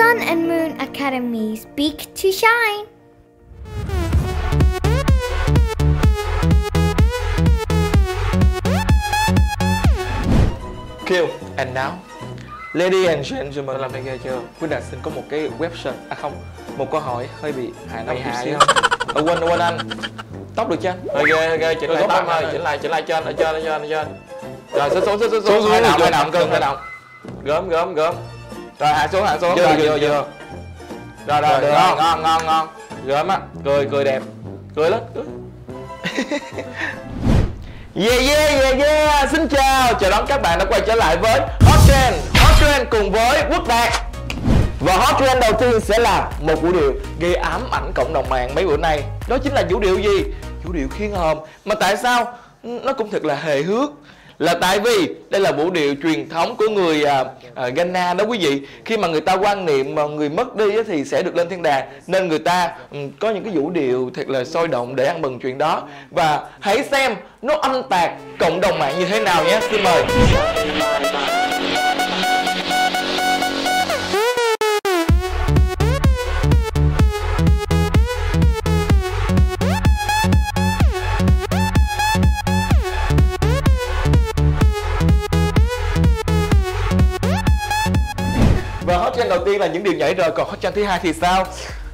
Sun and Moon Academy, Speak to Shine. Kill and now, lady and gentlemen làm cái chưa? Quốc Đạt xin có một cái question, một câu hỏi hơi bị hài không? Quên anh, tóc được chưa? Ok, chỉnh lại tóc thôi, chỉnh lại trên, ở trên, Rồi xuống hơi động. Gớm. Rồi hạ xuống. Vừa. Rồi được không? Ngon. Gớm á, cười đẹp. Cười lên, Yeah. Xin chào đón các bạn đã quay trở lại với Hot Trend. Hot Trend cùng với Quốc Đạt. Và Hot Trend đầu tiên sẽ là một vũ điệu gây ám ảnh cộng đồng mạng mấy bữa nay. Đó chính là vũ điệu gì? Vũ điệu khiên hòm. Mà tại sao? Nó cũng thật là hề hước. Là tại vì đây là vũ điệu truyền thống của người Ghana đó quý vị. Khi mà người ta quan niệm mà người mất đi thì sẽ được lên thiên đàng, nên người ta có những cái vũ điệu thật là sôi động để ăn mừng chuyện đó. Và hãy xem nó âm tạc cộng đồng mạng như thế nào nhé. Xin mời. Đầu tiên là những điều nhảy rồi, còn hot trend thứ hai thì sao?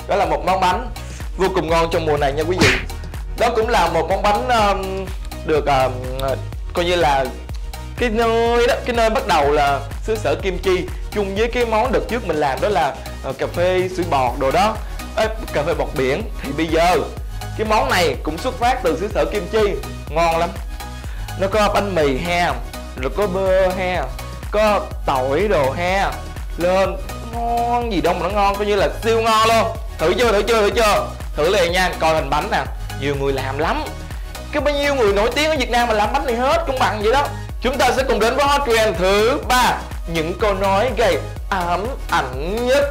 Đó là một món bánh vô cùng ngon trong mùa này nha quý vị. Đó cũng là một món bánh được coi như là cái nơi bắt đầu là xứ sở kim chi, chung với cái món đợt trước mình làm đó là cà phê sủi bọt đồ đó. Ê, cà phê bọt biển, thì bây giờ cái món này cũng xuất phát từ xứ sở kim chi, ngon lắm. Nó có bánh mì ha, rồi có bơ ha, có tỏi đồ ha, lên ngon gì đâu mà nó ngon, coi như là siêu ngon luôn. Thử chưa? Thử liền nha, coi hình bánh nè, nhiều người làm lắm. Cái bao nhiêu người nổi tiếng ở Việt Nam mà làm bánh này hết, cũng bằng vậy đó. Chúng ta sẽ cùng đến với Hot Trend thứ 3, những câu nói gây ám ảnh nhất.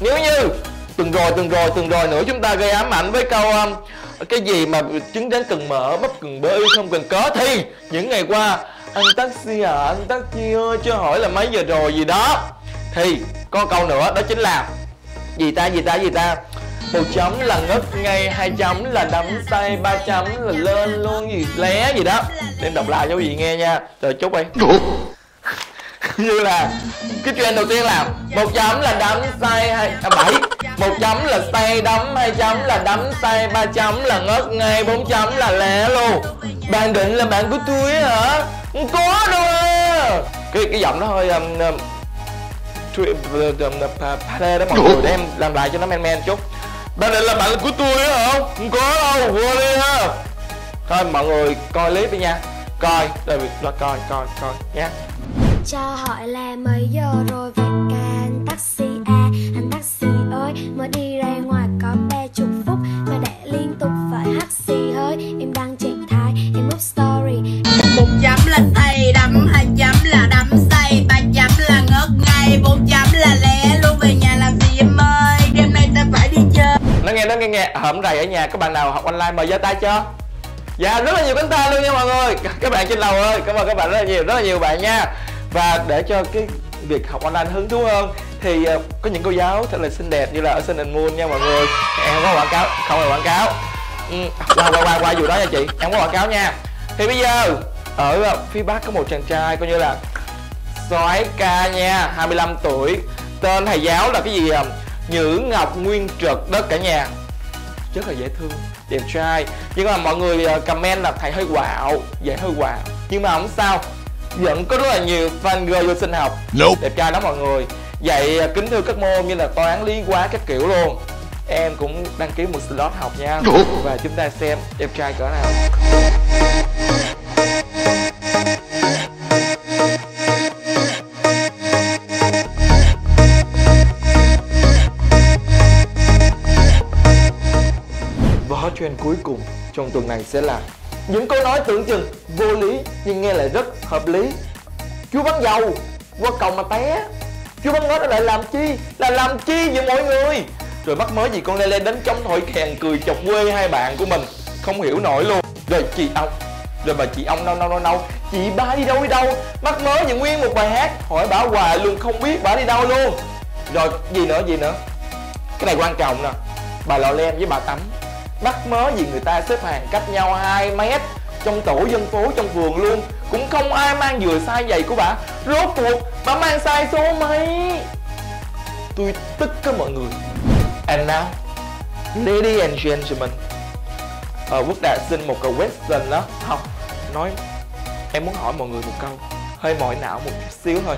Nếu như từng rồi nữa chúng ta gây ám ảnh với câu cái gì mà trứng đến cần mỡ, bắp cần bơ, yêu không cần cớ, thì những ngày qua anh taxi à, anh taxi ơi chưa hỏi là mấy giờ rồi gì đó, thì có câu nữa đó chính là gì ta, 1 chấm là ngất ngay, 2 chấm là đắm say, 3 chấm là lên luôn gì lé gì đó. Để em đọc lại cho quý vị nghe nha, rồi chốt đi. Như là cái trend đầu tiên là 1 chấm là đắm say, 1 chấm là say đắm, 2 chấm là đắm say, 3 chấm là ngất ngay, 4 chấm là lé luôn. Bạn định là bạn của tôi hả? Không có đâu à. Cái giọng nó hơi đó mọi người, để em làm lại cho nó men chút. Bạn định là bạn của tôi hả? Không có đâu, vô đi ha. Thôi mọi người coi clip đi nha. Coi nha. Cho hỏi là mấy giờ rồi vậy cả anh taxi à? Anh taxi ơi, mới đi ra ngoài có 30 phút mà để liên tục phải hát xì hơi. Em đang trạng thái, em up story. 1 chấm là tay đắm, 2 chấm là đắm say, 3 chấm là ngất ngay, 4 chấm là lé luôn. Về nhà làm gì em ơi, đêm nay ta phải đi chơi. Nó nghe hổm rầy ở nhà. Các bạn nào học online mời giơ tay cho. Dạ rất là nhiều cánh tay luôn nha mọi người. Các bạn trên lầu ơi, cảm ơn các bạn rất là nhiều bạn nha. Và để cho cái việc học online hứng thú hơn thì có những cô giáo thật là xinh đẹp như là ở Sun and Moon nha mọi người. Em không có quảng cáo. Qua vụ đó nha chị, em không có quảng cáo nha. Thì bây giờ ở phía Bắc có một chàng trai coi như là soái ca nha, 25 tuổi, tên thầy giáo là cái gì? Nhữ Ngọc Nguyên Trực đó cả nhà, rất là dễ thương, đẹp trai. Nhưng mà mọi người comment là thầy hơi quạo, nhưng mà không sao, vẫn có rất là nhiều fan girl vô sinh học. Đẹp trai lắm mọi người. Dạy kính thưa các môn như là toán, lý, hóa các kiểu luôn. Em cũng đăng ký một slot học nha. Và chúng ta xem đẹp trai cỡ nào. Và hot trend cuối cùng trong tuần này sẽ là những câu nói tưởng chừng vô lý nhưng nghe lại rất hợp lý. Chú bắn dầu qua cầu mà té, chú bắn ngót lại làm chi vậy mọi người. Rồi mắc mới gì con lê lê đến trong thổi kèn cười chọc quê hai bạn của mình, không hiểu nổi luôn. Rồi chị ông, rồi bà chị ông nâu, chị ba đi đâu mắc mới gì nguyên một bài hát hỏi bả hoài luôn, không biết bả đi đâu luôn. Rồi gì nữa cái này quan trọng nè, bà lò lem với bà tắm bắt mớ gì người ta xếp hàng cách nhau 2 mét trong tổ dân phố, trong vườn luôn, cũng không ai mang vừa size giày của bà. Rốt cuộc bà mang size số mấy? Tôi tức á mọi người. And now, ladies and gentlemen, Quốc Đạt xin một câu question đó. Không, nói em muốn hỏi mọi người một câu hơi mỏi não một chút xíu thôi.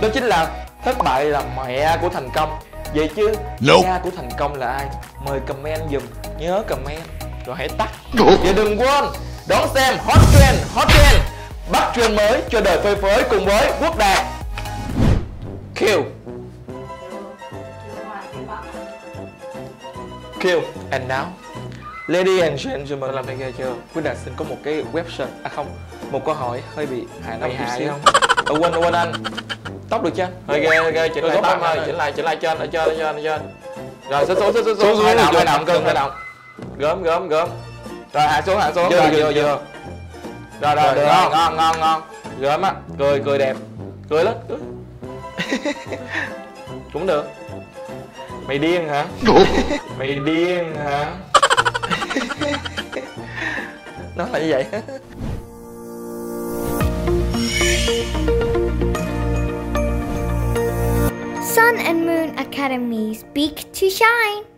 Đó chính là thất bại là mẹ của thành công. Vậy chứ cha của thành công là ai? Mời comment dùm, nhớ comment rồi hãy tắt. Và đừng quên đón xem Hot Trend bắt trend mới cho đời phơi phới cùng với Quốc Đạt. Kill and now, ladies and gentlemen, làm này ghê chưa? Quốc Đạt xin có một cái question, một câu hỏi hơi bị hài không? Quên anh, tóc được chưa? Hơi ghê, chỉnh lại tóc thôi, chỉnh lại trên, ở trên, Rồi số hơi động. Gớm. Rồi hạ xuống. Vừa. Rồi được không? Ngon. Gớm á, cười đẹp. Cười lắm. Cũng được. Mày điên hả? Nó là như vậy. Sun and Moon Academy, speak to shine.